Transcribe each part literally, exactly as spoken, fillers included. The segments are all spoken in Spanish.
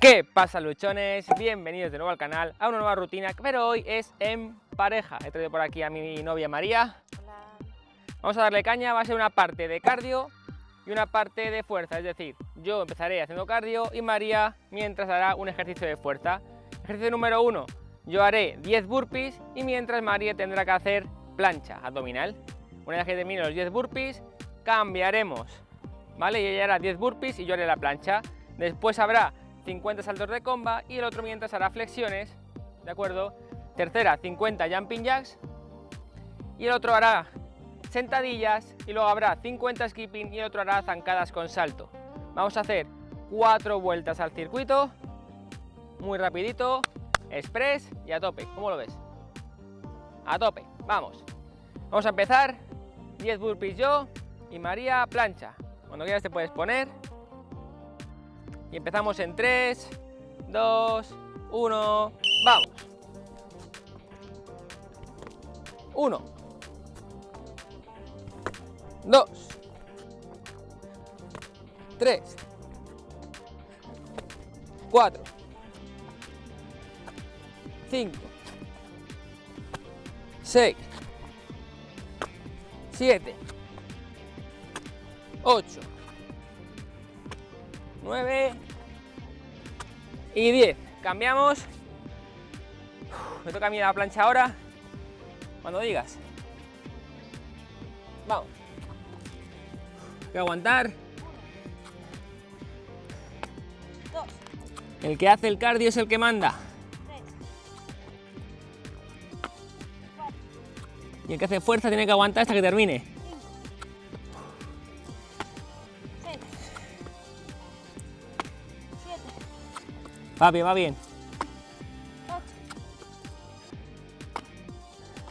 ¿Qué pasa, luchones? Bienvenidos de nuevo al canal, a una nueva rutina, pero hoy es en pareja. He traído por aquí a mi novia María. Hola. Vamos a darle caña, va a ser una parte de cardio y una parte de fuerza, es decir, yo empezaré haciendo cardio y María mientras hará un ejercicio de fuerza. Ejercicio número uno, yo haré diez burpees y mientras María tendrá que hacer plancha abdominal. Una vez que termine los diez burpees, cambiaremos, ¿vale? Y ella hará diez burpees y yo haré la plancha. Después habrá cincuenta saltos de comba y el otro mientras hará flexiones, ¿de acuerdo? Tercera, cincuenta jumping jacks y el otro hará sentadillas y luego habrá cincuenta skipping y el otro hará zancadas con salto. Vamos a hacer cuatro vueltas al circuito, muy rapidito, express y a tope. ¿Cómo lo ves? A tope, vamos. Vamos a empezar, diez burpees yo y María plancha. Cuando quieras te puedes poner. Y empezamos en tres, dos, uno, vamos. uno, dos, tres, cuatro, cinco, seis, siete, ocho, nueve y diez. Cambiamos. Uf, me toca a mí la plancha ahora. Cuando digas. Vamos. Hay que aguantar. Dos. El que hace el cardio es el que manda. Tres. Cuatro. Y el que hace fuerza tiene que aguantar hasta que termine. Va bien, va bien. ocho,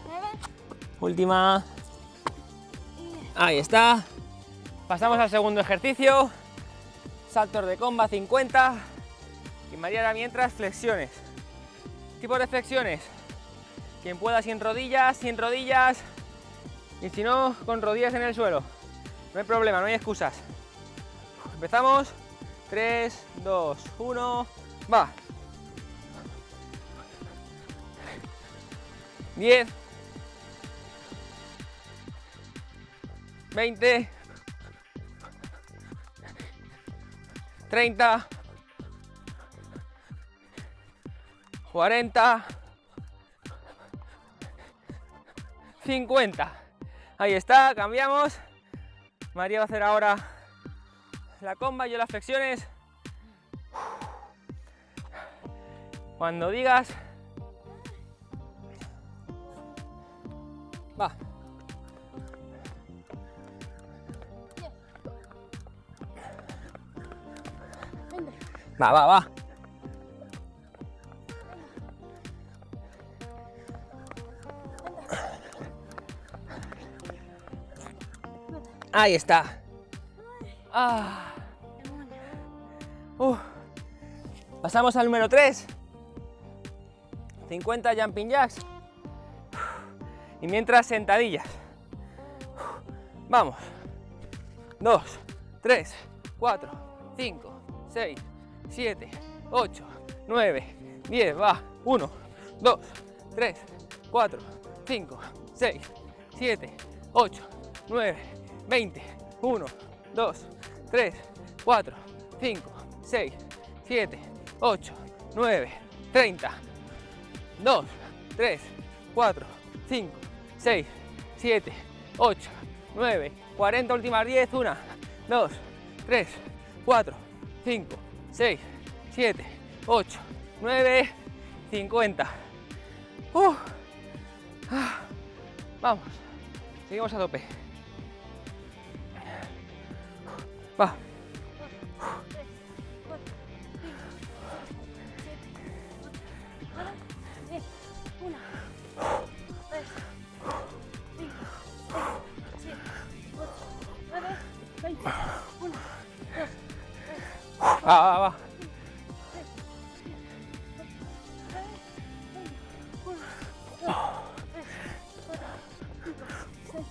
nueve. Última. Ahí está. Pasamos al segundo ejercicio. Saltos de comba cincuenta. Y María hará mientras flexiones. Tipos de flexiones. Quien pueda sin rodillas, sin rodillas. Y si no, con rodillas en el suelo. No hay problema, no hay excusas. Empezamos. tres, dos, uno. Va. diez, veinte, treinta, cuarenta, cincuenta. Ahí está, cambiamos. María va a hacer ahora la comba, yo las flexiones. Cuando digas, va. Va, va, va. Ahí está. Ah. Uh. Pasamos al número tres. cincuenta jumping jacks y mientras sentadillas. Vamos. dos, tres, cuatro, cinco, seis, siete, ocho, nueve, diez. Va. uno, dos, tres, cuatro, cinco, seis, siete, ocho, nueve, veinte. uno, dos, tres, cuatro, cinco, seis, siete, ocho, nueve, treinta. dos, tres, cuatro, cinco, seis, siete, ocho, nueve, cuarenta, últimas diez, uno, dos, tres, cuatro, cinco, seis, siete, ocho, nueve, cincuenta. Uh, ah, vamos, seguimos a tope. Va. Va, va, va. uno, dos, tres, cuatro, cinco,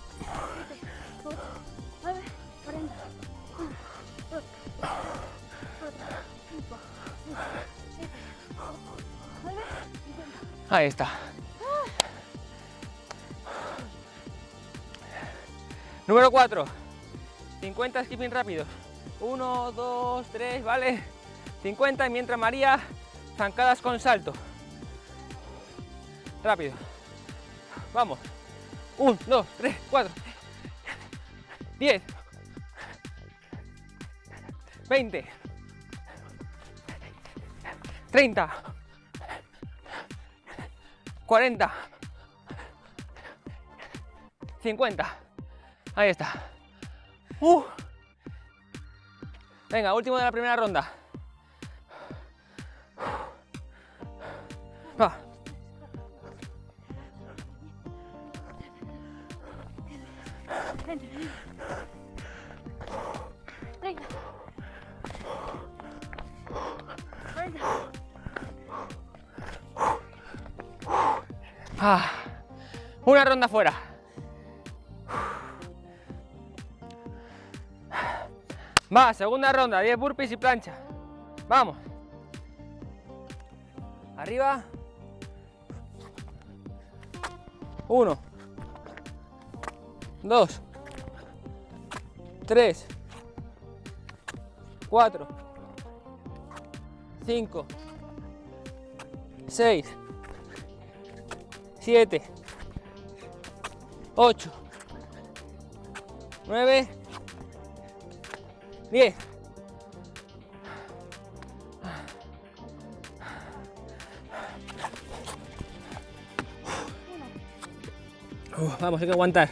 seis, siete, ocho, nueve, cuarenta, uno, dos, tres, cuatro, cinco, seis, siete, ocho, nueve, cuarenta. Ahí está. Número cuatro. cincuenta skipping rápidos. uno, dos, tres, ¿vale? cincuenta y mientras María, zancadas con salto. Rápido. Vamos. uno, dos, tres, cuatro. diez. veinte. treinta. cuarenta. cincuenta. Ahí está. Uh. Venga, último de la primera ronda. Va. Ah, una ronda fuera. Va, segunda ronda, diez burpees y plancha. Vamos. Arriba. Uno. Dos. Tres. Cuatro. Cinco. Seis. Siete. Ocho. Nueve. diez. Uh, vamos, hay que aguantar.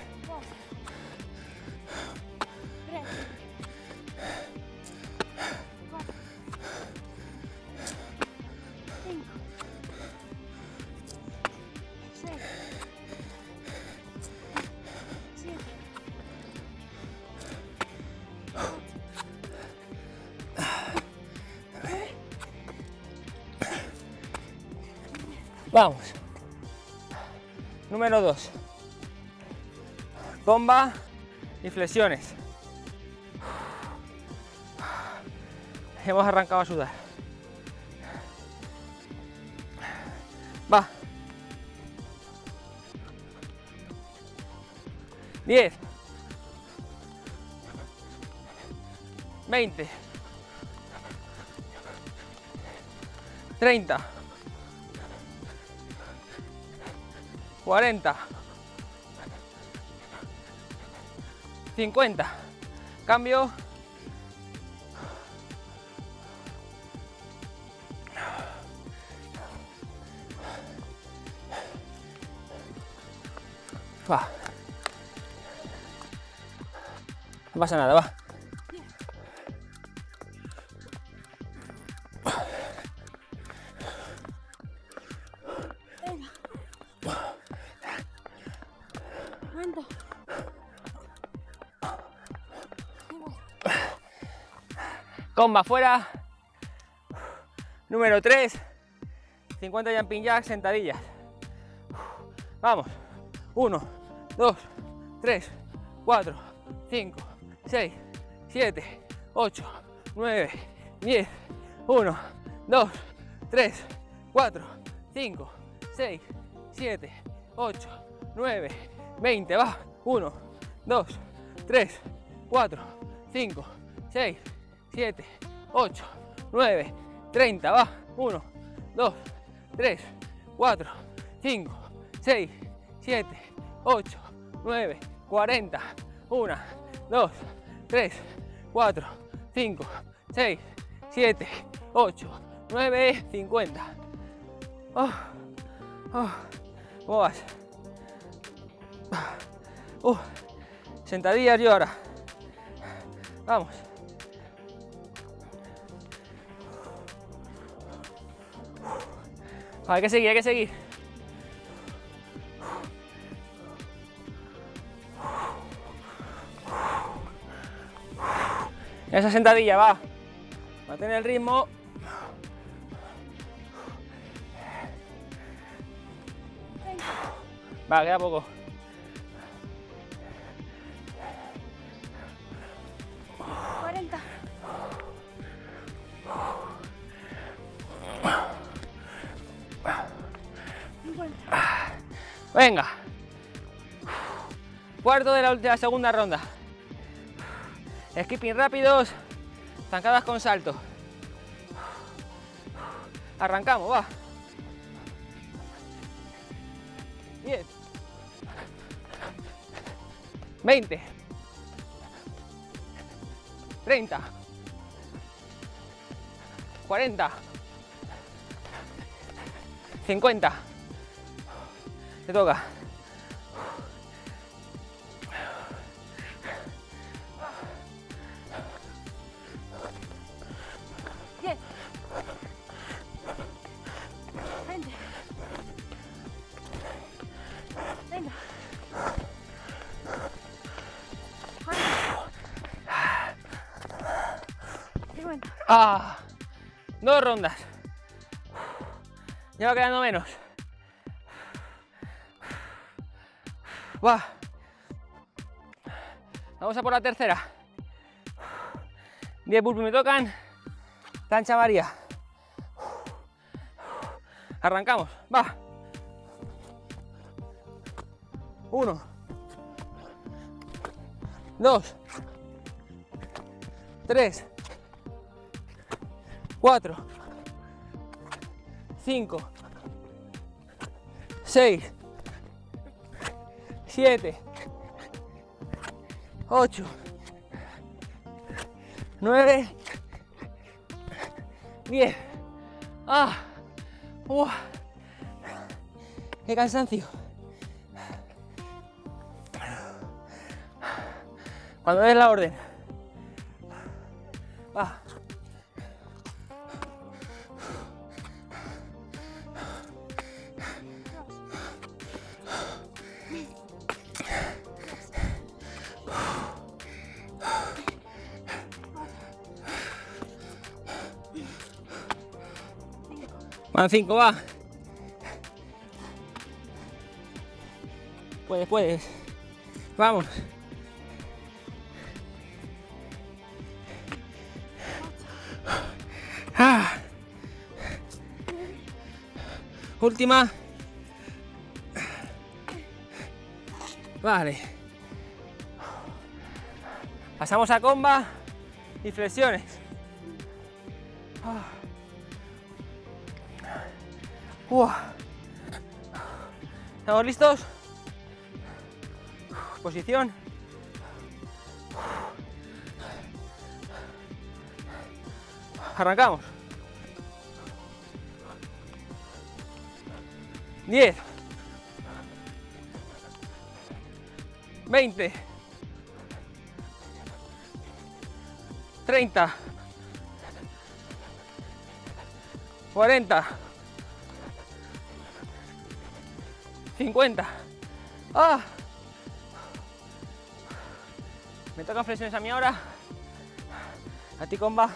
Vamos. Número dos. Bomba y flexiones. Hemos arrancado a sudar. Va. diez. veinte. treinta. cuarenta, cincuenta, cambio, va, no pasa nada, va. Comba fuera. Número tres. cincuenta jumping jack, sentadillas. Vamos. uno, dos, tres, cuatro, cinco, seis, siete, ocho, nueve, diez. uno, dos, tres, cuatro, cinco, seis, siete, ocho, nueve, veinte. Va. uno, dos, tres, cuatro, cinco, seis, siete, ocho, nueve, treinta, va, uno, dos, tres, cuatro, cinco, seis, siete, ocho, nueve, cuarenta, uno, dos, tres, cuatro, cinco, seis, siete, ocho, nueve, cincuenta. Oh, oh, ¿cómo vas? Uh, sentadillas yo ahora. Vamos. Hay que seguir, hay que seguir. Esa sentadilla, va. Mantén el ritmo. Va, queda poco. cuarenta. Venga. Cuarto de la, de la segunda ronda. Skipping rápidos, zancadas con salto. Arrancamos, va. diez. veinte. treinta. cuarenta. cincuenta. Te toca. Ah, dos rondas. Ya va quedando menos. Va. Vamos a por la tercera. diez burpees me tocan. Plancha María. Arrancamos. Va. Uno. Dos. Tres. cuatro, cinco, seis, siete, ocho, nueve, diez. ¡Ah! ¡Uf! ¡Qué cansancio! Cuando des la orden. ¡Ah! Van cinco, va. Puedes, puedes. Vamos. Ah. Última. Vale. Pasamos a comba y flexiones. Ah. Uf. ¿Estamos listos? Posición. Arrancamos. diez. veinte. treinta. cuarenta. cincuenta. ¡Ah! Me tocan flexiones a mí ahora. A ti, comba.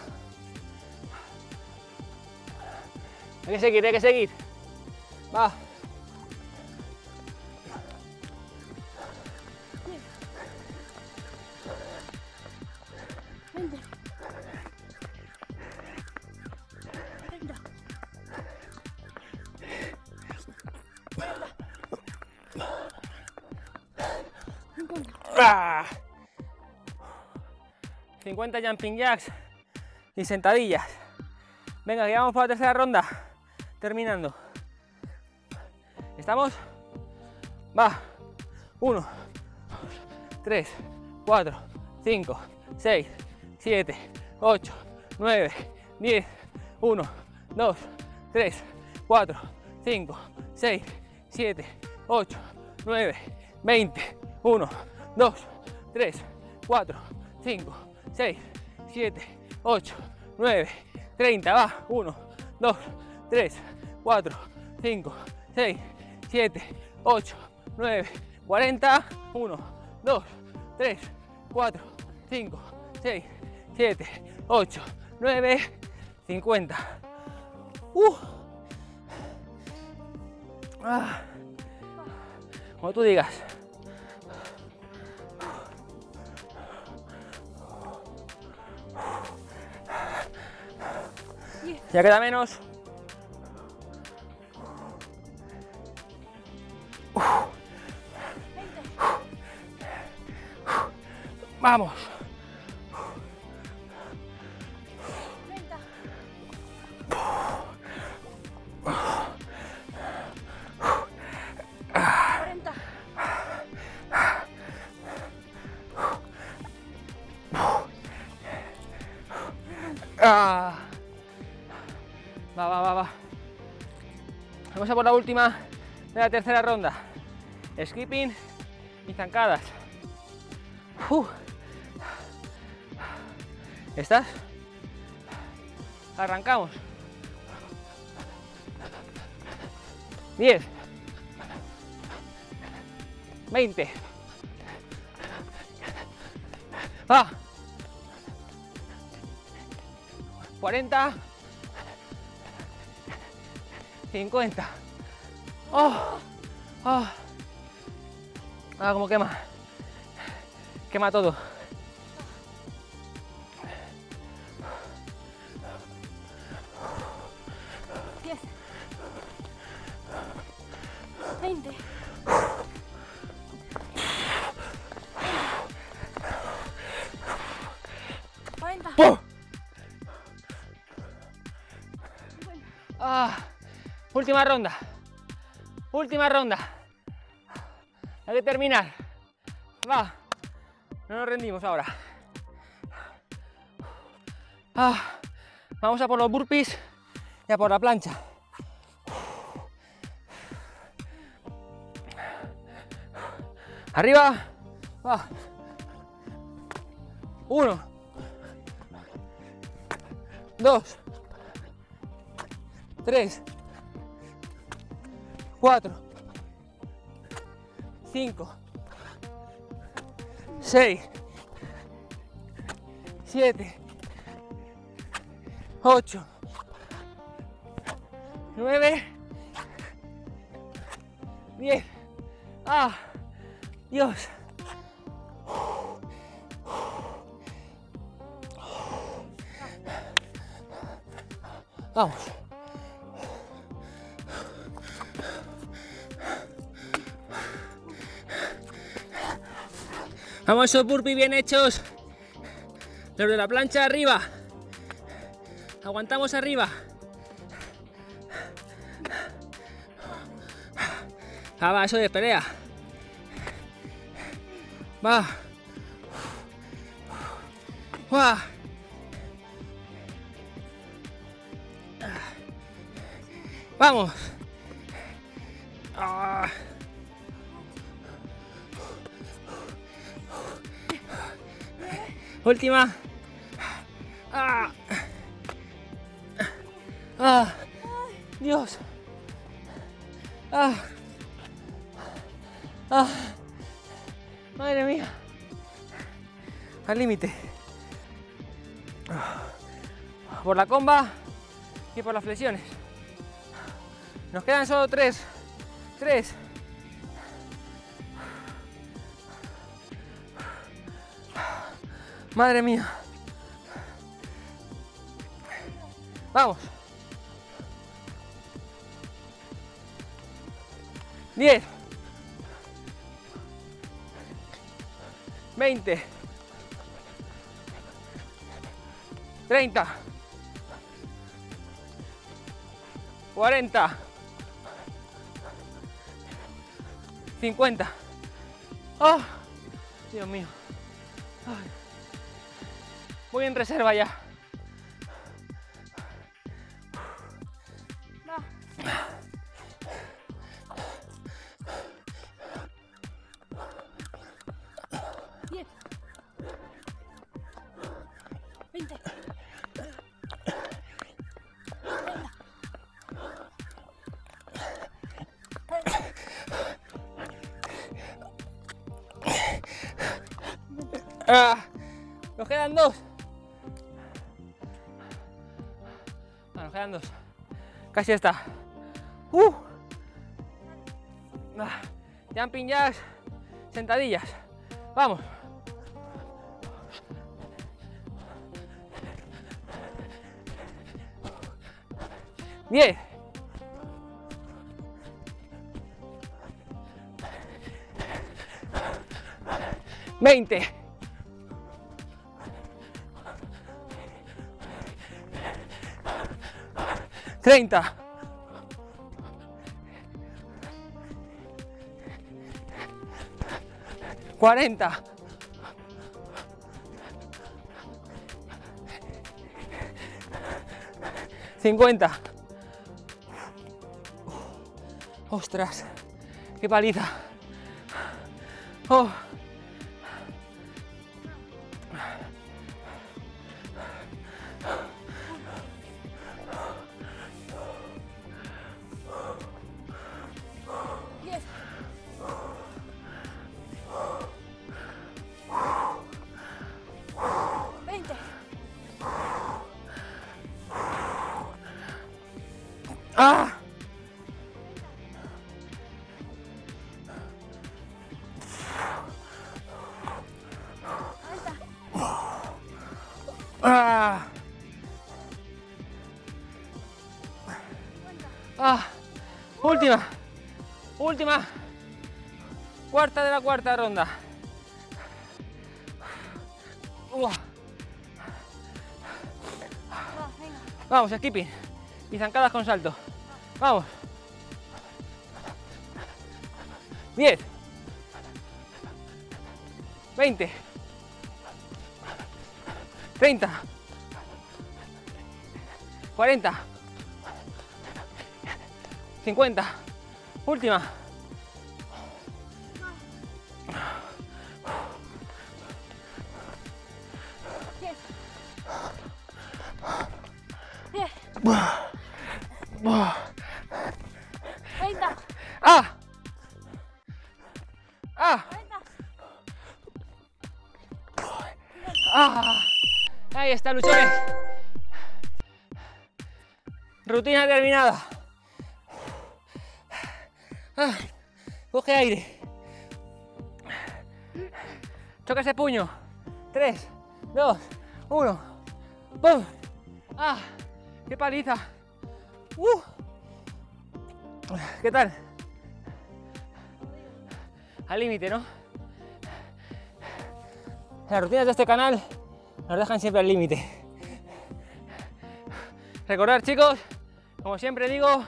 Hay que seguir, hay que seguir. Va. cincuenta jumping jacks y sentadillas. Venga, que vamos para la tercera ronda. Terminando. ¿Estamos? Va. uno, tres, cuatro, cinco, seis, siete, ocho, nueve, diez. uno, dos, tres, cuatro, cinco, seis, siete, ocho, nueve, veinte. uno, dos, tres, cuatro, cinco, seis, siete, ocho, nueve, treinta, va, uno, dos, tres, cuatro, cinco, seis, siete, ocho, nueve, cuarenta, uno, dos, tres, cuatro, cinco, seis, siete, ocho, nueve, cincuenta. Uh. Ah. Como tú digas. Ya queda menos. Uf. Vamos. Ah. Va, va, va, va. Vamos a por la última de la tercera ronda. Skipping y zancadas. Uh. ¿Estás? Arrancamos. diez. veinte. Va. cuarenta, cincuenta. Oh, oh. Ah, como quema. Quema todo. diez. veinte. cuarenta. ¡Pum! Ah, última ronda, última ronda, hay que terminar, va, no nos rendimos ahora. Ah, vamos a por los burpees y a por la plancha. Arriba, va, uno, dos, tres, cuatro, cinco, seis, siete, ocho, nueve, diez. ¡Ah! Dios. Vamos. Vamos, esos burpees bien hechos. Los de la plancha arriba. Aguantamos arriba. Ah, va, eso de pelea. Va. Va. Vamos. Ah. Última. Ah. Ah. Dios. Ah. Ah. Madre mía. Al límite. Por la comba y por las flexiones. Nos quedan solo tres. Tres. Madre mía. Vamos. diez. veinte. treinta. cuarenta. cincuenta. ¡Oh! Dios mío. Ay. Voy en reserva ya. No. diez. veinte. Ah, nos quedan dos. Quedan dos. Casi está. Uh. Ah. Jumping jacks, sentadillas. Vamos. diez. veinte. treinta. cuarenta. cincuenta. Ostras, qué paliza. Oh. ¡Ah! ¡Ah! ¡Ah! Última, última, cuarta de la cuarta ronda. Uah. Vamos, skipping y zancadas con salto. Vamos. diez. veinte. treinta. cuarenta. cincuenta. Última. ¡Ah! ¡Ah! ¡Ah! Ahí está, luchones. Rutina terminada. Ah, coge aire. Choca ese puño. tres, dos, uno. ¡Pum! ¡Ah! ¡Qué paliza! ¡Uh! ¿Qué tal? Al límite, ¿no? Las rutinas de este canal nos dejan siempre al límite. Recordad, chicos, como siempre digo,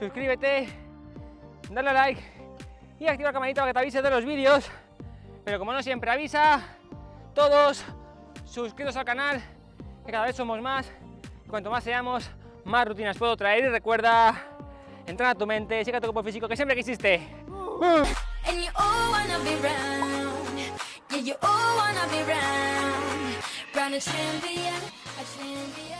suscríbete, dale a like y activa la campanita para que te avise de los vídeos. Pero como no siempre avisa, todos suscritos al canal, que cada vez somos más. Cuanto más seamos, más rutinas puedo traer. Y recuerda, entrena tu mente, checa tu cuerpo físico que siempre quisiste. And you all wanna be round, yeah, you all wanna be round, round a champion, a champion.